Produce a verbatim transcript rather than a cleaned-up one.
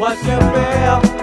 What you feel?